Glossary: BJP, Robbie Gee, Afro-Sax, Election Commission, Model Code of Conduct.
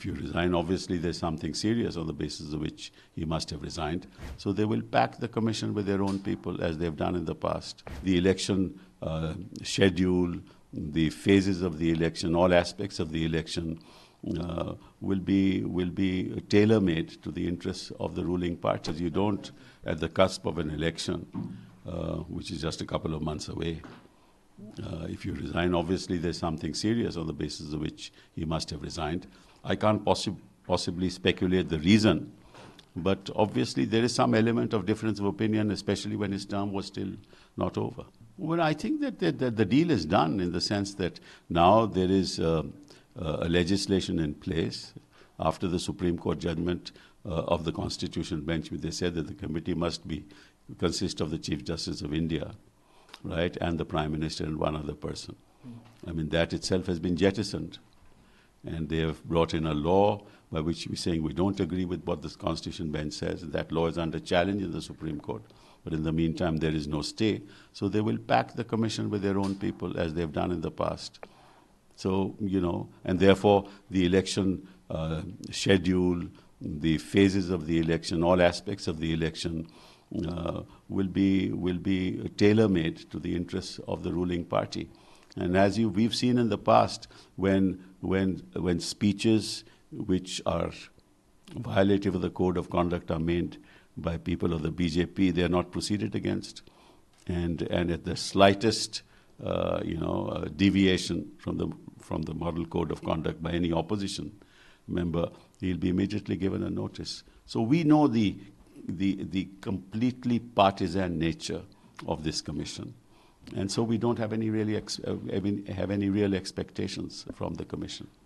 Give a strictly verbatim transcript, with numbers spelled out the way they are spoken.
if you resign, obviously there's something serious on the basis of which he must have resigned. So they will pack the commission with their own people, as they've done in the past. The election uh, schedule, the phases of the election, all aspects of the election uh, will be will be tailor-made to the interests of the ruling party. You don't, at the cusp of an election, uh, which is just a couple of months away, Uh, if you resign, obviously there's something serious on the basis of which he must have resigned. I can't possi possibly speculate the reason, but obviously there is some element of difference of opinion, especially when his term was still not over. Well, I think that the, that the deal is done in the sense that now there is uh, uh, a legislation in place after the Supreme Court judgment uh, of the Constitution bench, where they said that the committee must be consist of the Chief Justice of India, right, and the Prime Minister and one other person. I mean, that itself has been jettisoned. And they have brought in a law by which we're saying we don't agree with what this Constitution bench says. That law is under challenge in the Supreme Court. But in the meantime, there is no stay. So they will pack the commission with their own people, as they've done in the past. So, you know, and therefore the election uh, schedule, the phases of the election, all aspects of the election, Uh, will be will be tailor-made to the interests of the ruling party. And as you we've seen in the past, when when when speeches which are violative of the code of conduct are made by people of the B J P, they are not proceeded against, and and at the slightest uh, you know uh, deviation from the from the model code of conduct by any opposition member, he'll be immediately given a notice. So we know the The, the completely partisan nature of this commission, and so we don't have any really ex I mean, have any real expectations from the commission.